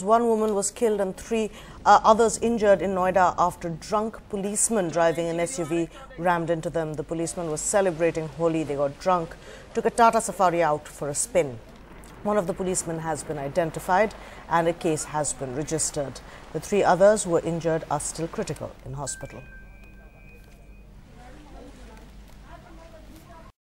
One woman was killed and three others injured in Noida after drunk policemen driving an SUV rammed into them. The policemen were celebrating Holi. They got drunk, took a Tata Safari out for a spin. One of the policemen has been identified and a case has been registered. The three others who were injured are still critical in hospital.